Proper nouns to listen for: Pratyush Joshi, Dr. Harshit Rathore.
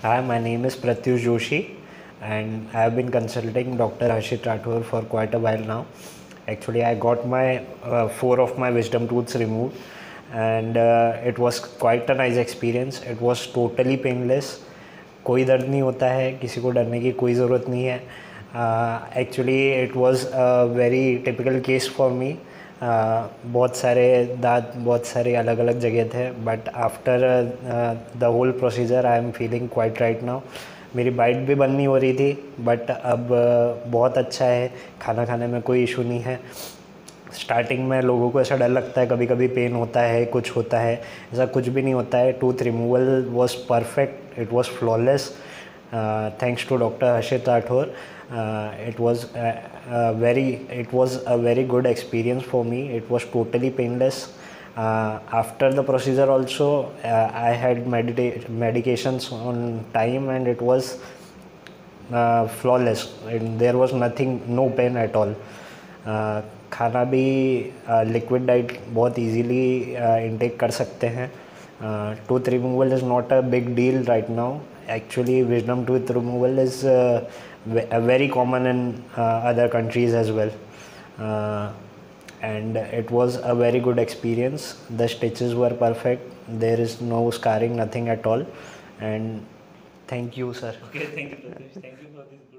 Hi, my name is Pratyush Joshi and I have been consulting Dr. Harshit Rathore for quite a while now. Actually, I got my four of my wisdom teeth removed and it was quite a nice experience. It was totally painless. कोई दर्द नहीं होता है, किसी को डरने की कोई ज़रूरत नहीं है. Actually, it was a very typical case for me. बहुत सारे दांत बहुत सारे अलग अलग जगह थे, but after the whole procedure I am feeling quite right now. मेरी बाइट भी बंद नहीं हो रही थी, बट अब बहुत अच्छा है. खाना खाने में कोई इशू नहीं है. स्टार्टिंग में लोगों को ऐसा डर लगता है, कभी कभी पेन होता है, कुछ होता है, ऐसा कुछ भी नहीं होता है. Tooth removal was perfect, it was flawless. Thanks to Dr. Harshit Rathore, it was a very good experience for me. It was totally painless. After the procedure also, I had medications on time and it was flawless. And there was no pain at all. खाना भी liquid diet बहुत easily intake कर सकते हैं. Tooth removal is not a big deal right now. Actually, wisdom tooth removal is very common in other countries as well, and it was a very good experience. The stitches were perfect. There is no scarring, nothing at all. And thank you, sir. Okay, thank you, Pratyush. Thank you for this.